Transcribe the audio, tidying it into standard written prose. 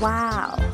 Wow.